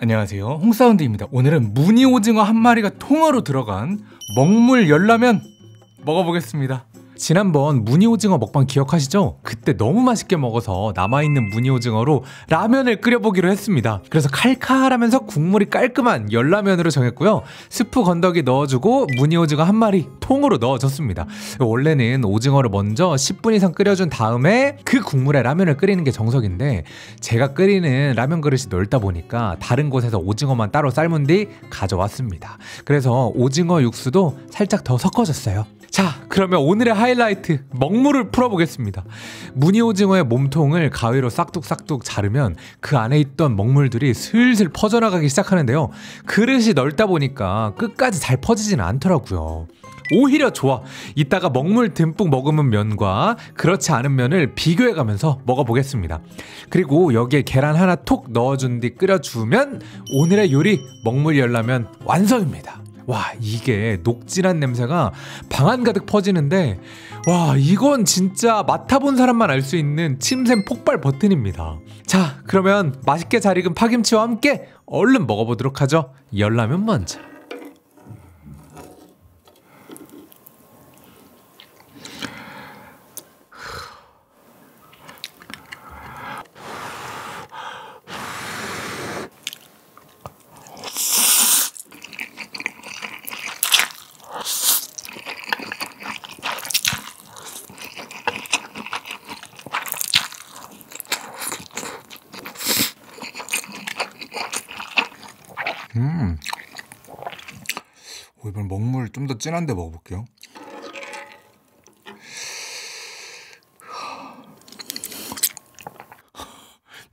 안녕하세요, 홍사운드입니다. 오늘은 무늬 오징어 한 마리가 통으로 들어간 먹물 열라면 먹어보겠습니다. 지난번 무늬 오징어 먹방 기억하시죠? 그때 너무 맛있게 먹어서 남아있는 무늬 오징어로 라면을 끓여보기로 했습니다. 그래서 칼칼하면서 국물이 깔끔한 열라면으로 정했고요, 스프 건더기 넣어주고 무늬 오징어 한 마리 통으로 넣어줬습니다. 원래는 오징어를 먼저 10분 이상 끓여준 다음에 그 국물에 라면을 끓이는 게 정석인데, 제가 끓이는 라면 그릇이 넓다 보니까 다른 곳에서 오징어만 따로 삶은 뒤 가져왔습니다. 그래서 오징어 육수도 살짝 더 섞어줬어요. 자, 그러면 오늘의 하이라이트, 먹물을 풀어보겠습니다. 무늬 오징어의 몸통을 가위로 싹둑싹둑 자르면 그 안에 있던 먹물들이 슬슬 퍼져나가기 시작하는데요, 그릇이 넓다 보니까 끝까지 잘 퍼지지는 않더라고요. 오히려 좋아. 이따가 먹물 듬뿍 머금은 면과 그렇지 않은 면을 비교해가면서 먹어보겠습니다. 그리고 여기에 계란 하나 톡 넣어준 뒤 끓여주면 오늘의 요리 먹물 열라면 완성입니다. 와, 이게 녹진한 냄새가 방 안 가득 퍼지는데, 와, 이건 진짜 맡아본 사람만 알 수 있는 침샘 폭발 버튼입니다. 자, 그러면 맛있게 잘 익은 파김치와 함께 얼른 먹어보도록 하죠. 열라면 먼저. 이번 먹물 좀 더 진한데 먹어볼게요.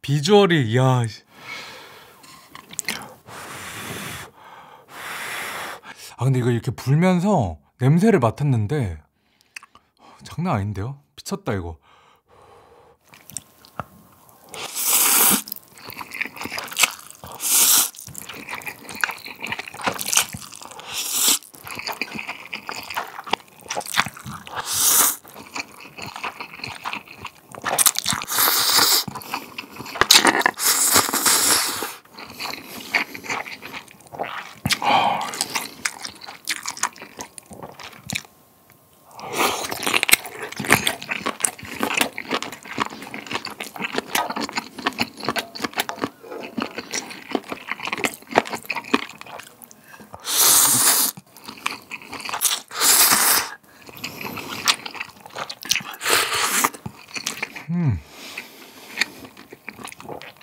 비주얼이, 야, 아 근데 이거 이렇게 불면서 냄새를 맡았는데 장난 아닌데요? 미쳤다 이거.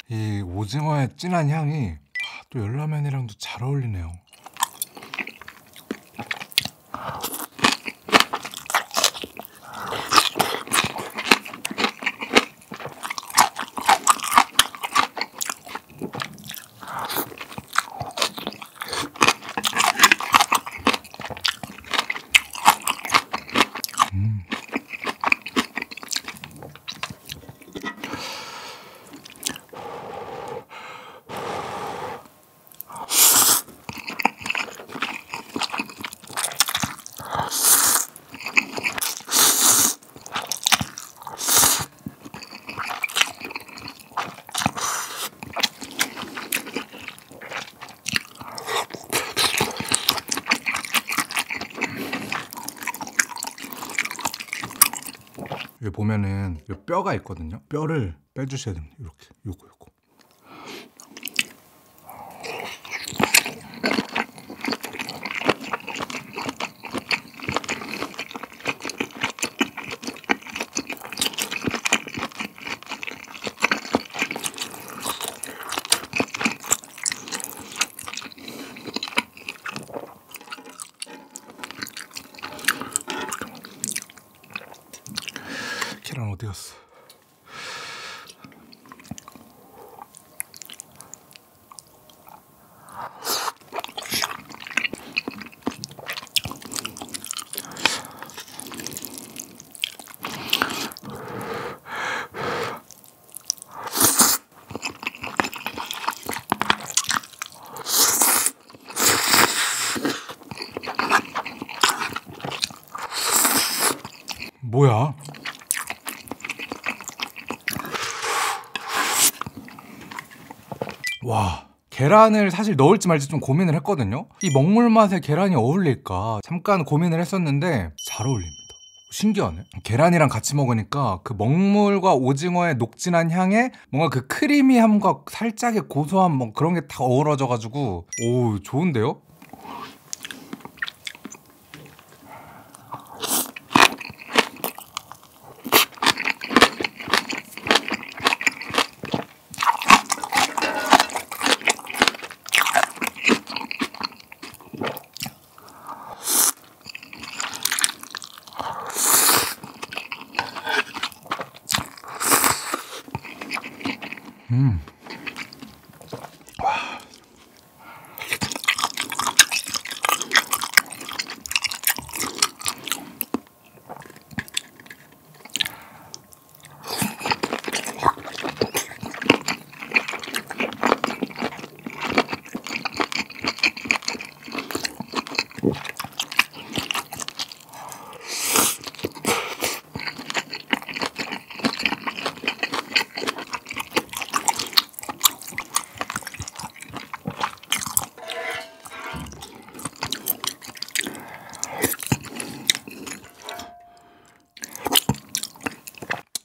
이 오징어의 진한 향이 또 열라면이랑도 잘 어울리네요. 여기 보면은 이 뼈가 있거든요. 뼈를 빼주셔야 됩니다. 이렇게, 요거. 계란 어디 갔어? 뭐야? 와, 계란을 사실 넣을지 말지 좀 고민을 했거든요. 이 먹물 맛에 계란이 어울릴까 잠깐 고민을 했었는데 잘 어울립니다. 신기하네. 계란이랑 같이 먹으니까 그 먹물과 오징어의 녹진한 향에 뭔가 그 크리미함과 살짝의 고소함 뭐 그런 게 다 어우러져가지고 오 좋은데요?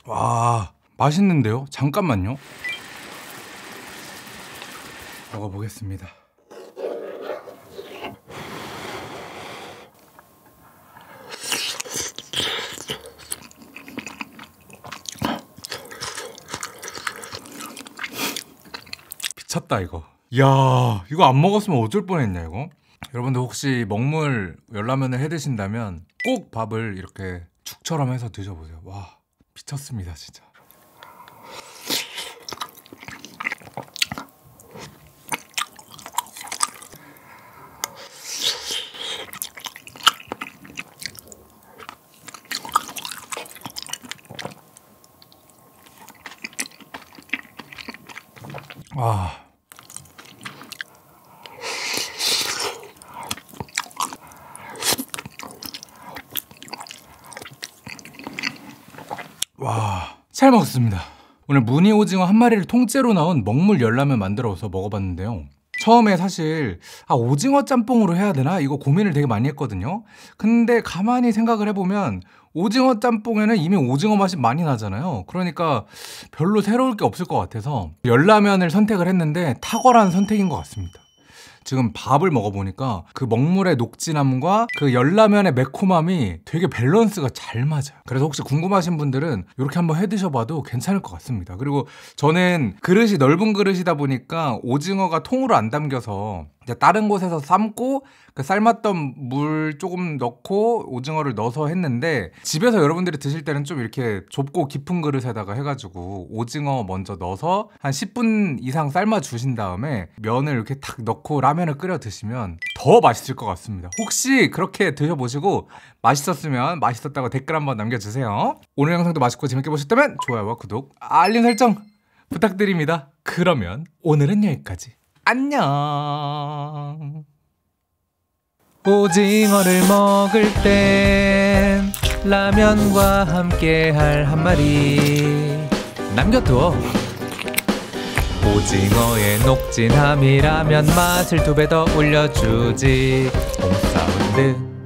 와, 맛있는데요? 잠깐만요. 먹어보겠습니다. 미쳤다 이거. 이야, 이거 안 먹었으면 어쩔 뻔했냐 이거. 여러분들 혹시 먹물 열라면을 해 드신다면 꼭 밥을 이렇게 죽처럼 해서 드셔보세요. 와. 미쳤습니다 진짜. 아. 와, 잘 먹었습니다. 오늘 무늬 오징어 한 마리를 통째로 나온 먹물 열라면 만들어서 먹어봤는데요. 처음에 사실 오징어 짬뽕으로 해야 되나? 이거 고민을 되게 많이 했거든요. 근데 가만히 생각을 해보면 오징어 짬뽕에는 이미 오징어 맛이 많이 나잖아요. 그러니까 별로 새로울 게 없을 것 같아서 열라면을 선택을 했는데 탁월한 선택인 것 같습니다. 지금 밥을 먹어보니까 그 먹물의 녹진함과 그 열라면의 매콤함이 되게 밸런스가 잘 맞아요. 그래서 혹시 궁금하신 분들은 이렇게 한번 해드셔봐도 괜찮을 것 같습니다. 그리고 저는 그릇이 넓은 그릇이다 보니까 오징어가 통으로 안 담겨서 다른 곳에서 삶고 그 삶았던 물 조금 넣고 오징어를 넣어서 했는데 집에서 여러분들이 드실 때는 좀 이렇게 좁고 깊은 그릇에다가 해가지고 오징어 먼저 넣어서 한 10분 이상 삶아 주신 다음에 면을 이렇게 탁 넣고 라면을 끓여 드시면 더 맛있을 것 같습니다. 혹시 그렇게 드셔보시고 맛있었으면 맛있었다고 댓글 한번 남겨주세요. 오늘 영상도 맛있고 재밌게 보셨다면 좋아요와 구독, 알림 설정 부탁드립니다. 그러면 오늘은 여기까지. 안녕. 오징어를 먹을 땐 라면과 함께 할 한 마리 남겨둬. 오징어의 녹진함이 라면 맛을 2배 더 올려주지. 홈 사운드.